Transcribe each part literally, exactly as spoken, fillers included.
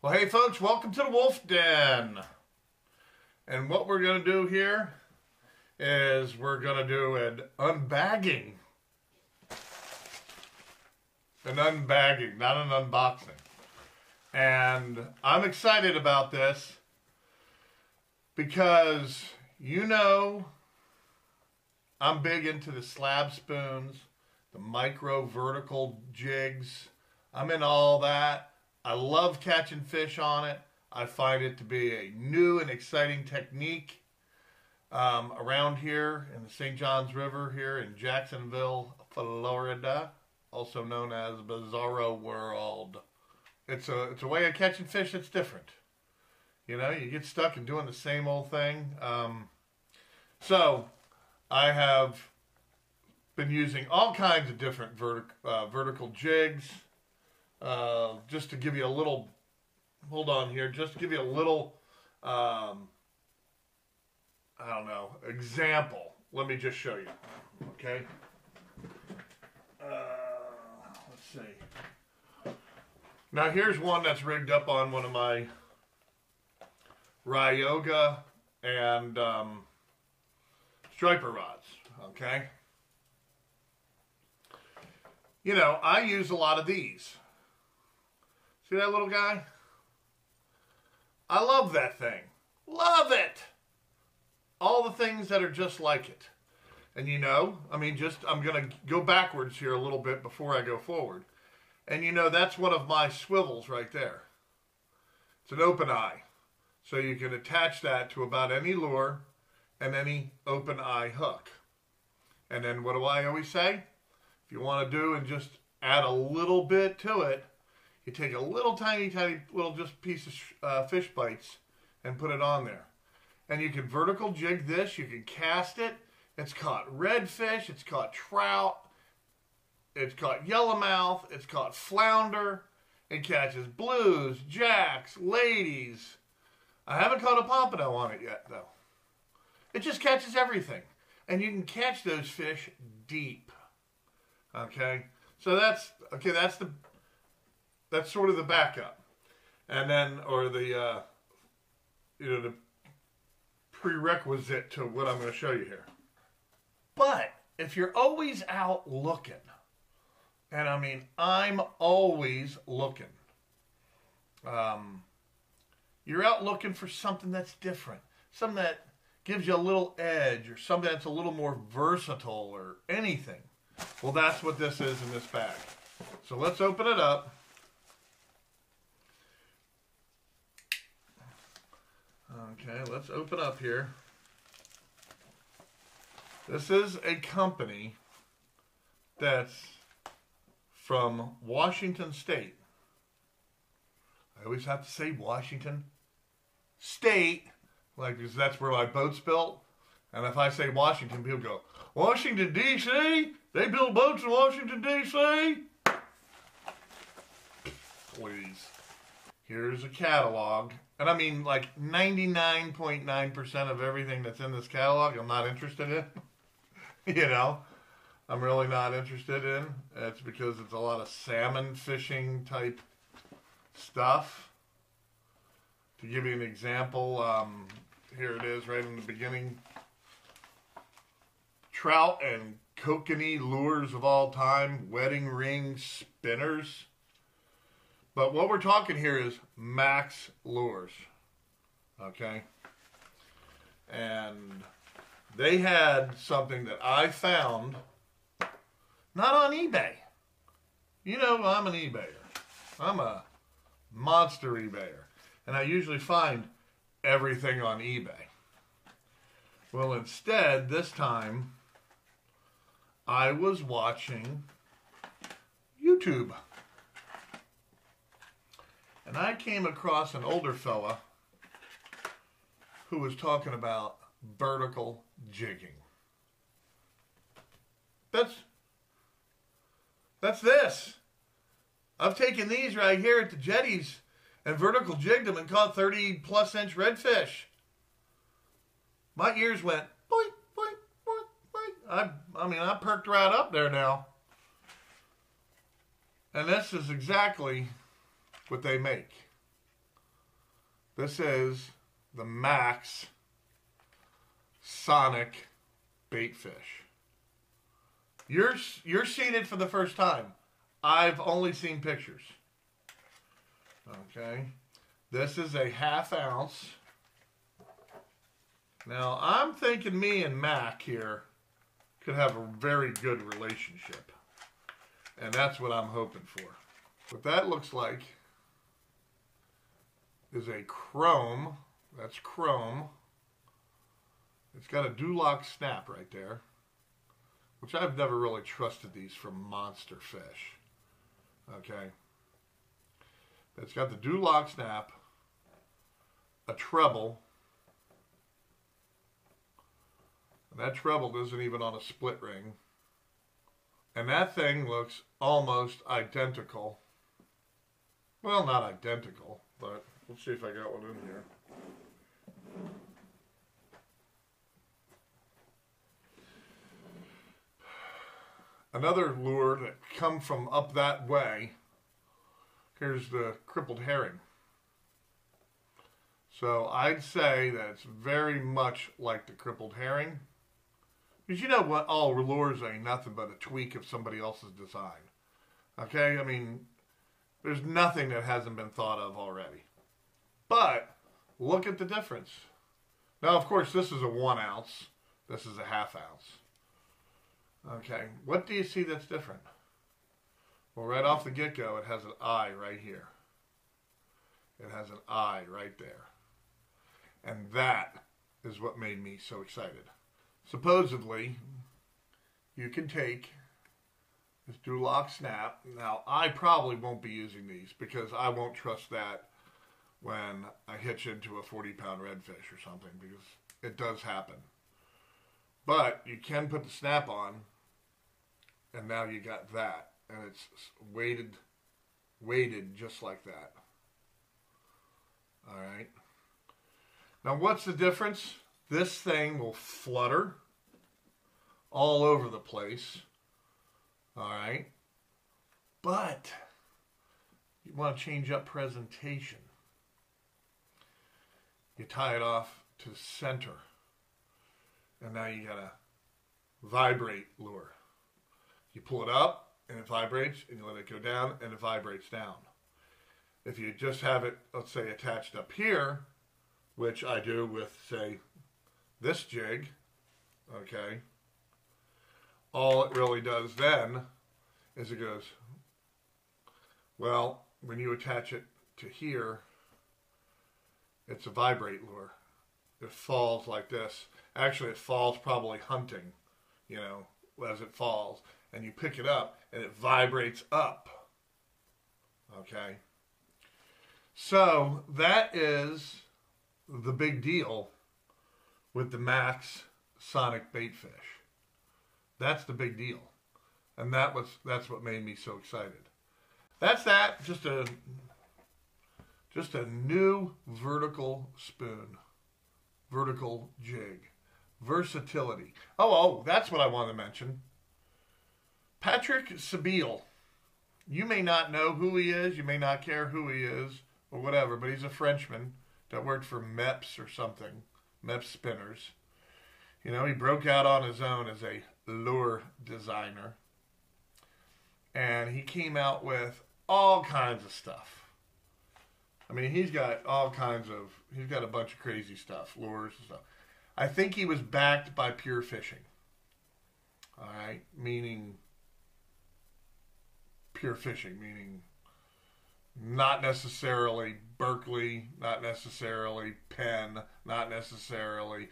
Well, hey folks, welcome to the Wolf Den. And what we're going to do here is we're going to do an unbagging. An unbagging, not an unboxing. And I'm excited about this because, you know, I'm big into the slab spoons, the micro vertical jigs. I'm in all that. I love catching fish on it. I find it to be a new and exciting technique um, around here in the Saint Johns River here in Jacksonville, Florida, also known as Bizarro World. It's a, it's a way of catching fish that's different. You know, you get stuck in doing the same old thing. Um, so I have been using all kinds of different vertic uh, vertical jigs. Uh, just to give you a little, hold on here, just to give you a little, um, I don't know, example. Let me just show you, okay? Uh, let's see. Now here's one that's rigged up on one of my Ryoga and um, striper rods, okay? You know, I use a lot of these. See that little guy? I love that thing. Love it! All the things that are just like it. And you know, I mean, just, I'm going to go backwards here a little bit before I go forward. And you know, that's one of my swivels right there. It's an open eye. So you can attach that to about any lure and any open eye hook. And then what do I always say? If you want to do and just add a little bit to it, you take a little tiny, tiny little just piece of uh, fish bites and put it on there. And you can vertical jig this. You can cast it. It's caught redfish. It's caught trout. It's caught yellowmouth. It's caught flounder. It catches blues, jacks, ladies. I haven't caught a pompano on it yet, though. It just catches everything. And you can catch those fish deep. Okay? So that's, okay, that's the... That's sort of the backup, and then, or the, uh, you know, the prerequisite to what I'm going to show you here. But if you're always out looking, and I mean, I'm always looking, um, you're out looking for something that's different, something that gives you a little edge, or something that's a little more versatile, or anything. Well, that's what this is in this bag. So let's open it up. Okay, let's open up here. This is a company that's from Washington State. I always have to say Washington State, like, because that's where my boat's built. And if I say Washington, people go, Washington, D C? They build boats in Washington, D C? Please. Here's a catalog. And I mean, like, ninety-nine point nine percent of everything that's in this catalog, I'm not interested in. You know? I'm really not interested in. It's because it's a lot of salmon fishing type stuff. To give you an example, um, here it is right in the beginning. Trout and kokanee lures of all time. Wedding ring spinners. But what we're talking here is Mack's Lures, okay? And they had something that I found, not on eBay. You know, I'm an eBayer. I'm a monster eBayer. And I usually find everything on eBay. Well, instead, this time, I was watching YouTube. And I came across an older fella who was talking about vertical jigging. That's, that's this. I've taken these right here at the jetties and vertical jigged them and caught thirty plus inch redfish. My ears went, boink, boink, boink, boink. I, I mean, I perked right up there now. And this is exactly what they make. This is the Mack's Sonic Bait Fish. You're, you're seeing it for the first time. I've only seen pictures. Okay. This is a half ounce. Now, I'm thinking me and Mac here could have a very good relationship. And that's what I'm hoping for. What that looks like is a chrome. That's chrome. It's got a Duloc snap right there, which I've never really trusted these from monster fish. Okay. It's got the Duloc snap, a treble, and that treble isn't even on a split ring, and that thing looks almost identical. Well, not identical, but let's see if I got one in here. Another lure that come from up that way. Here's the Crippled Herring. So I'd say that it's very much like the Crippled Herring. Because you know what? All lures ain't nothing but a tweak of somebody else's design. Okay? I mean, there's nothing that hasn't been thought of already. But look at the difference. Now, of course, this is a one ounce. This is a half ounce. Okay. What do you see that's different? Well, right off the get-go, it has an eye right here. It has an eye right there. And that is what made me so excited. Supposedly, you can take this Duloc snap. Now, I probably won't be using these because I won't trust that when I hitch into a forty-pound redfish or something, because it does happen. But you can put the snap on, and now you got that. And it's weighted, weighted just like that. All right. Now, what's the difference? This thing will flutter all over the place. All right. But you want to change up presentation. You tie it off to center. And now you got a vibrate lure. You pull it up, and it vibrates, and you let it go down, and it vibrates down. If you just have it, let's say, attached up here, which I do with, say, this jig, okay, all it really does then is it goes, well, when you attach it to here, it's a vibrate lure. It falls like this. Actually, it falls probably hunting, you know, as it falls. And you pick it up, and it vibrates up. Okay? So, that is the big deal with the Mack's Sonic Bait Fish. That's the big deal. And that was that's what made me so excited. That's that. Just a, just a new vertical spoon. Vertical jig. Versatility. Oh, oh, that's what I want to mention. Patrick Sébile. You may not know who he is. You may not care who he is or whatever, but he's a Frenchman that worked for MEPS or something, MEPS Spinners. You know, he broke out on his own as a lure designer. And he came out with all kinds of stuff. I mean, he's got all kinds of, he's got a bunch of crazy stuff, lures and stuff. I think he was backed by Pure Fishing. All right, meaning... Pure Fishing, meaning not necessarily Berkeley, not necessarily Penn, not necessarily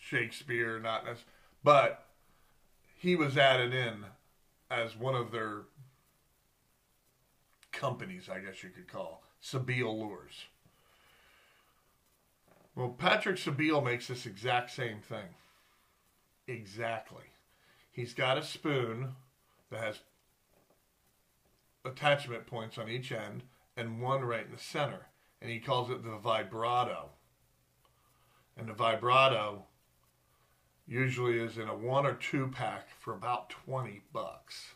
Shakespeare, not necessarily, but he was added in as one of their companies, I guess you could call, Sabeel Lures. Well, Patrick Sébile makes this exact same thing. Exactly. He's got a spoon that has attachment points on each end and one right in the center, and he calls it the vibrato. And the vibrato usually is in a one or two pack for about twenty bucks.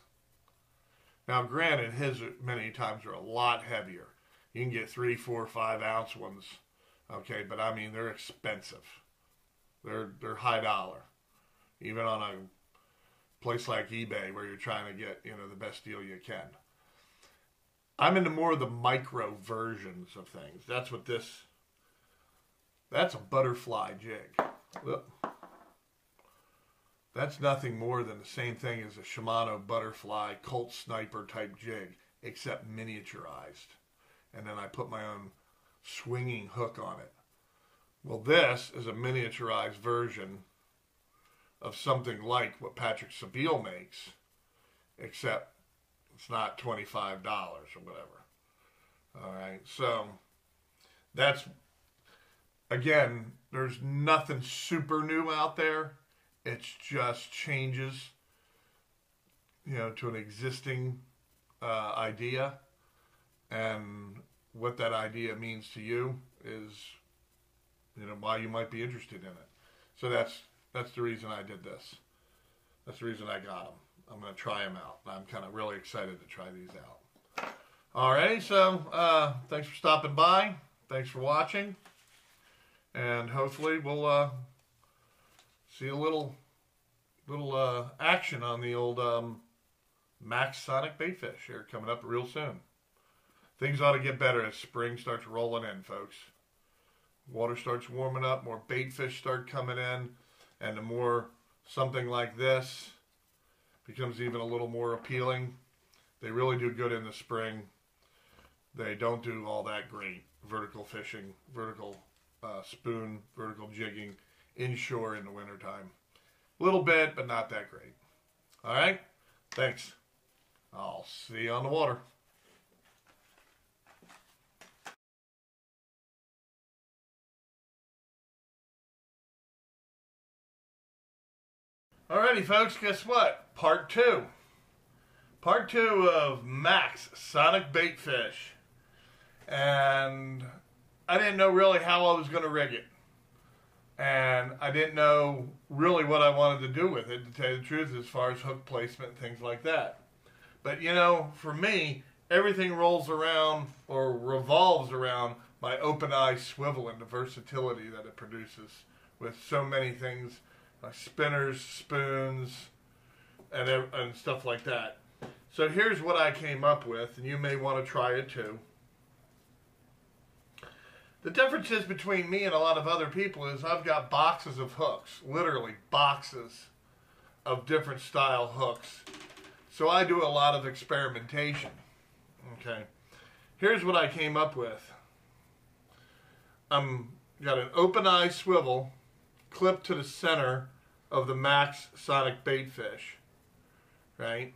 Now granted, his many times are a lot heavier. You can get three, four, five ounce ones Okay, but I mean, they're expensive. They're they're high dollar. Even on a place like eBay where you're trying to get, you know, the best deal you can. I'm into more of the micro versions of things. That's what this, that's a butterfly jig. Look. That's nothing more than the same thing as a Shimano butterfly, Colt Sniper type jig, except miniaturized. And then I put my own swinging hook on it. Well, this is a miniaturized version of something like what Patrick Sébile makes, except it's not twenty-five dollars or whatever. All right, so that's, again, there's nothing super new out there. It's just changes, you know, to an existing uh, idea, and what that idea means to you is, you know, why you might be interested in it. So that's that's the reason I did this. That's the reason I got them. I'm going to try them out. I'm kind of really excited to try these out. Alrighty, so uh, thanks for stopping by. Thanks for watching, and hopefully we'll uh, see a little little uh, action on the old um, Mack's Sonic Bait Fish here coming up real soon. Things ought to get better as spring starts rolling in, folks. Water starts warming up, more bait fish start coming in, and the more something like this becomes even a little more appealing. They really do good in the spring. They don't do all that great vertical fishing, vertical uh, spoon, vertical jigging inshore in the wintertime. A little bit, but not that great. All right? Thanks. I'll see you on the water. Alrighty, folks, guess what? Part two. Part two of Mack's Sonic Bait Fish. And I didn't know really how I was going to rig it. And I didn't know really what I wanted to do with it, to tell you the truth, as far as hook placement and things like that. But, you know, for me, everything rolls around or revolves around my open-eye swivel and the versatility that it produces with so many things. Spinners, spoons, and, and stuff like that. So here's what I came up with, and you may want to try it too. The differences between me and a lot of other people is I've got boxes of hooks, literally boxes of different style hooks. So I do a lot of experimentation. Okay, here's what I came up with. I'm got an open eye swivel clipped to the center of the Mack's Sonic Bait Fish, right?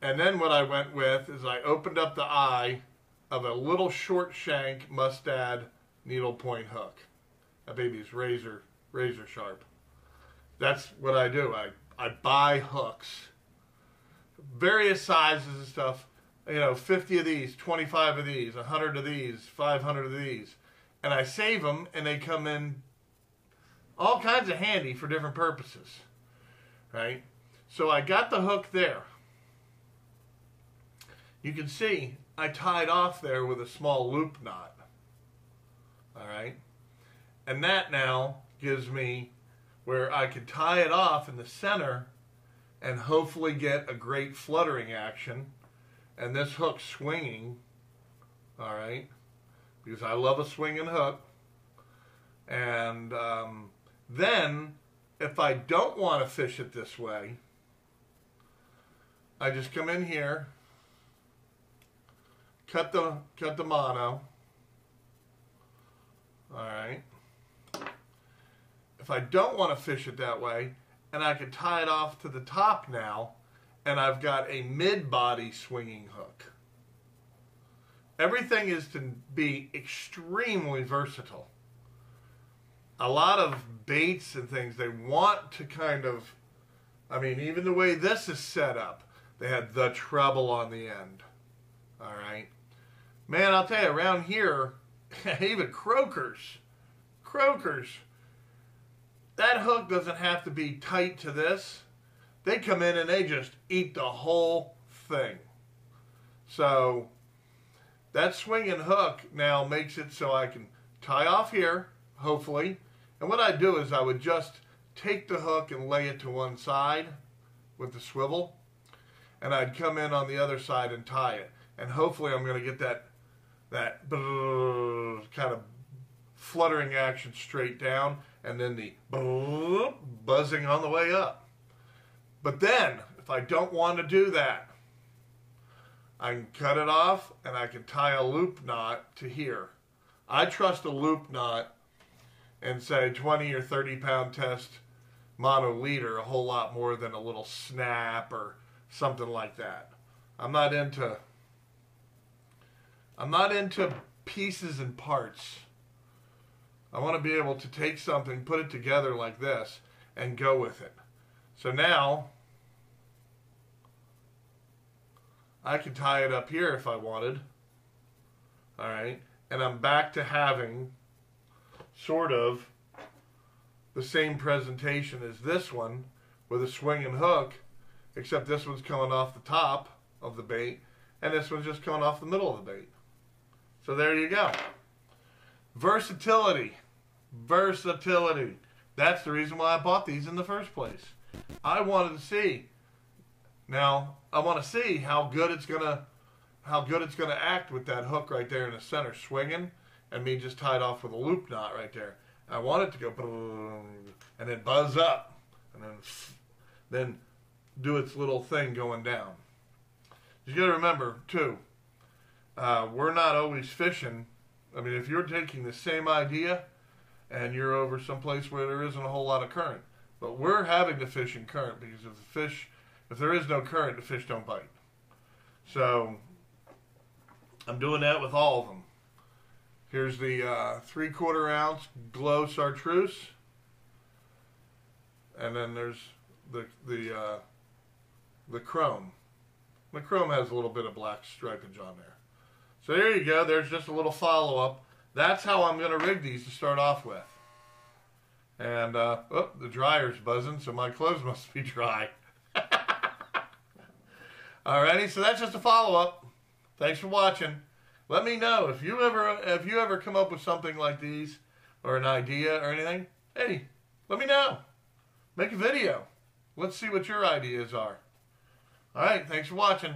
And then what I went with is I opened up the eye of a little short shank Mustad needle point hook. That baby's razor, razor sharp. That's what I do. I, I buy hooks, various sizes and stuff, you know, fifty of these, twenty-five of these, one hundred of these, five hundred of these, and I save them, and they come in all kinds of handy for different purposes, right? So I got the hook there. You can see I tied off there with a small loop knot, all right? And that now gives me where I could tie it off in the center and hopefully get a great fluttering action and this hook swinging, all right? Because I love a swinging hook. And um, then, if I don't want to fish it this way, I just come in here, cut the cut the mono. All right. If I don't want to fish it that way, and I can tie it off to the top now, and I've got a mid-body swinging hook. Everything is to be extremely versatile. A lot of baits and things, they want to kind of, I mean, even the way this is set up, they had the treble on the end. All right. Man, I'll tell you, around here, even croakers, croakers, that hook doesn't have to be tight to this. They come in and they just eat the whole thing. So that swinging hook now makes it so I can tie off here, hopefully, and what I do is I would just take the hook and lay it to one side with the swivel, and I'd come in on the other side and tie it, and hopefully I'm going to get that that kind of fluttering action straight down, and then the buzzing on the way up. But then, if I don't want to do that, I can cut it off and I can tie a loop knot to here. I trust a loop knot and say twenty or thirty pound test mono leader a whole lot more than a little snap or something like that. I'm not into I'm not into pieces and parts. I want to be able to take something, put it together like this, and go with it. So now, I could tie it up here if I wanted. Alright, and I'm back to having sort of the same presentation as this one with a swing and hook, except this one's coming off the top of the bait, and this one's just coming off the middle of the bait. So there you go. Versatility. Versatility. That's the reason why I bought these in the first place. I wanted to see. Now, I want to see how good it's gonna how good it's gonna act with that hook right there in the center swinging and me just tied off with a loop knot right there. I want it to go and then buzz up and then then do its little thing going down. You gotta remember too, uh, we're not always fishing. I mean, if you're taking the same idea and you're over someplace where there isn't a whole lot of current, but we're having to fish in current, because if the fish, if there is no current, the fish don't bite. So I'm doing that with all of them. Here's the uh, three-quarter ounce glow chartreuse, and then there's the the uh, the chrome. The chrome has a little bit of black stripage on there. So there you go. There's just a little follow-up. That's how I'm going to rig these to start off with. And, uh, oh, the dryer's buzzing, so my clothes must be dry. Alrighty, so that's just a follow-up. Thanks for watching. Let me know if you ever if you ever come up with something like these or an idea or anything. Hey, let me know. Make a video. Let's see what your ideas are. Alright, thanks for watching.